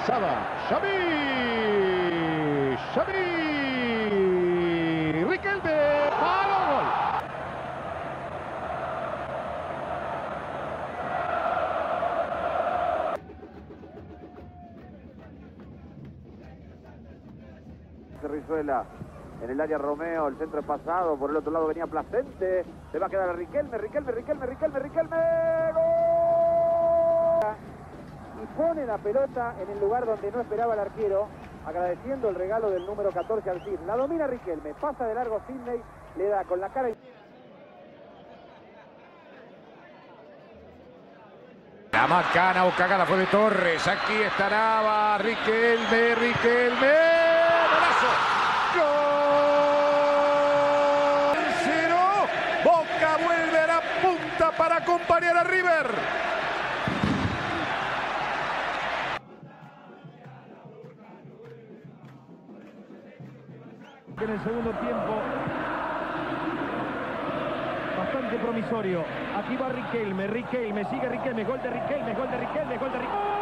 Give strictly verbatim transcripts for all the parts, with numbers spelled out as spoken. Lanzada. Xavi. Xavi. Riquelme. Palo. Gol. Rizuela en el área Romeo, el centro pasado, por el otro lado venía Placente, se va a quedar a Riquelme, Riquelme, Riquelme, Riquelme, Riquelme, ¡gol! Y pone la pelota en el lugar donde no esperaba el arquero, agradeciendo el regalo del número catorce al Cid. La domina Riquelme, pasa de largo Sidney, le da con la cara y... La macana o cagada fue de Torres, aquí estará Riquelme, Riquelme... ¡Gol! cero. Boca vuelve a la punta para acompañar a River. En el segundo tiempo, bastante promisorio. Aquí va Riquelme, Riquelme, sigue Riquelme, gol de Riquelme, gol de Riquelme, gol de Riquelme.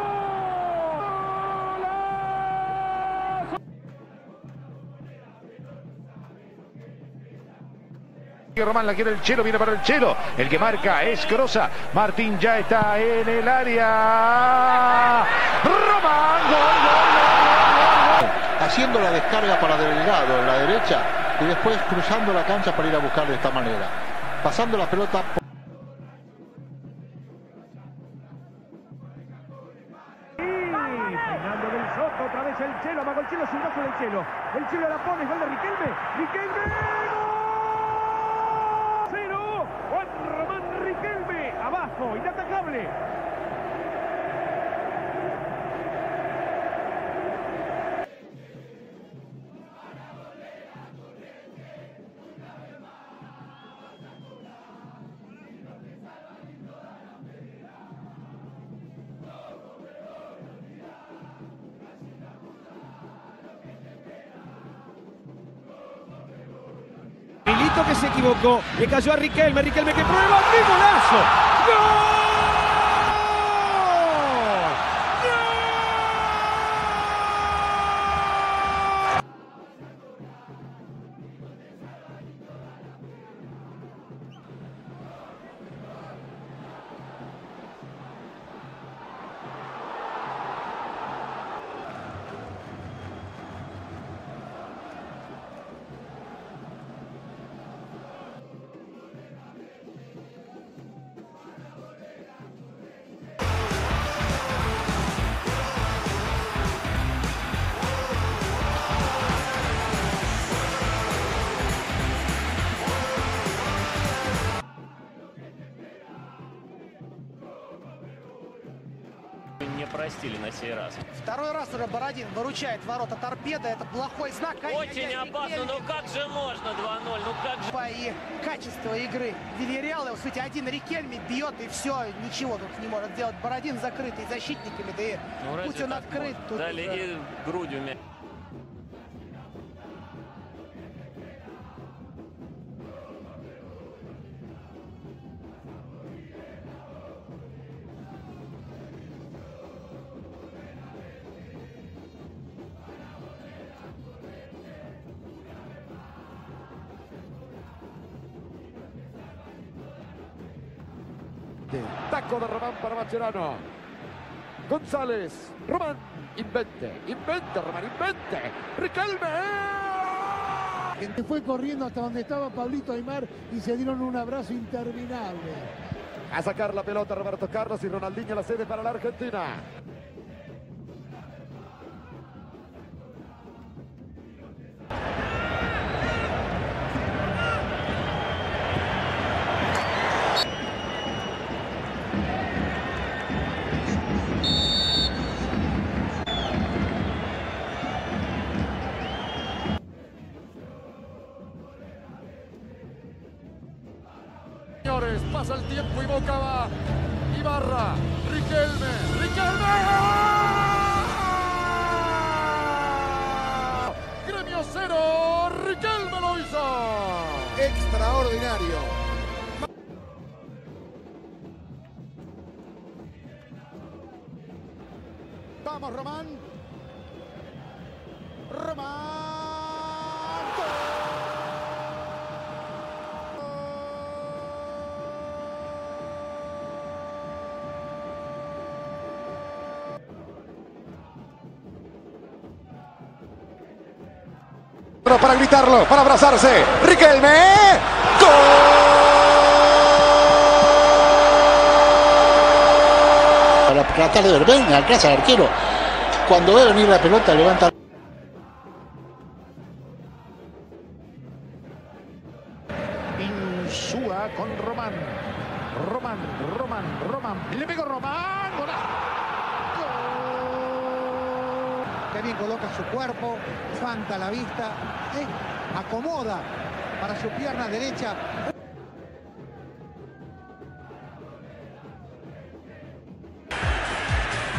Román la quiere el Chelo, viene para el Chelo, el que marca es Crosa, Martín ya está en el área, Román, gol, gol, gol, gol. Haciendo la descarga para Delgado en la derecha y después cruzando la cancha para ir a buscar de esta manera, pasando la pelota por... Otra vez el Chelo, amago el Chelo, es un brazo del Chelo, el Chelo la pone, gol de Riquelme, Riquelme, gol. Juan Román Riquelme, abajo, inatacable. Milito que se equivocó, le cayó a Riquelme, Riquelme que prueba, ¡qué golazo! Не простили на сей раз. Второй раз уже Бородин выручает ворота Торпеда. Это плохой знак. Очень опасно. Ну как же можно два ноль? Ну как же... И качество игры Вильяреала. В сути, один Рикельме бьет и все. Ничего тут не может делать. Бородин закрытый защитниками. Да и ну, путь он открыт. Тут дали уже... и грудью мяч. Taco de Román para Mascherano. González. Román. Invente. Invente, Román. Invente. Riquelme. Fue corriendo hasta donde estaba Pablito Aymar y se dieron un abrazo interminable. A sacar la pelota Roberto Carlos y Ronaldinho la cede para la Argentina. Pasa el tiempo y Boca va. Ibarra, Riquelme, Riquelme. Gremio cero, Riquelme lo hizo. Extraordinario. Vamos, Román. Para gritarlo, para abrazarse. Riquelme. ¡Gol! Para tratar de ver, ven, alcanza al arquero. Cuando ve venir la pelota, levanta. Insúa con Román. Román, Román, Román. Le pegó Román. ¡Golazo! Que bien coloca su cuerpo, levanta la vista, eh, acomoda para su pierna derecha.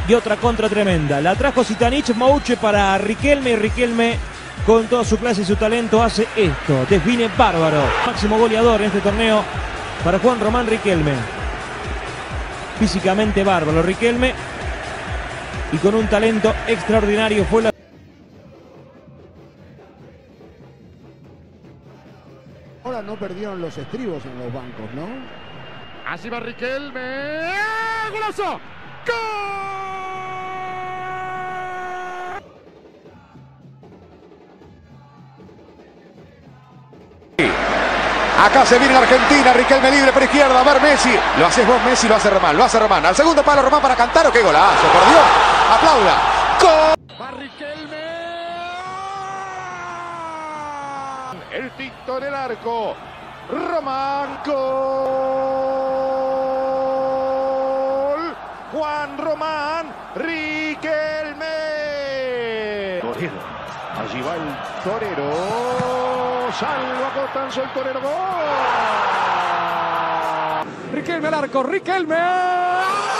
Y otra contra tremenda, la trajo Sitanich, Mouche para Riquelme, y Riquelme con toda su clase y su talento hace esto, define bárbaro. Máximo goleador en este torneo para Juan Román Riquelme. Físicamente bárbaro Riquelme. Y con un talento extraordinario fue la... Ahora no perdieron los estribos en los bancos, ¿no? Así va Riquelme. ¡Ah, golazo! ¡Gol! Acá se viene la Argentina. Riquelme libre por izquierda. A ver Messi. Lo haces vos Messi, lo hace Román, lo hace Román. Al segundo palo Román para cantar. ¿O qué golazo? ¡Por Dios! ¡Aplauda! ¡Gol! Riquelme. El tinto en el arco. Román. ¡Gol! Juan Román Riquelme. Torero. Allí va el torero. Salva Costanzo el torero. ¡Gol! Riquelme al arco. Riquelme.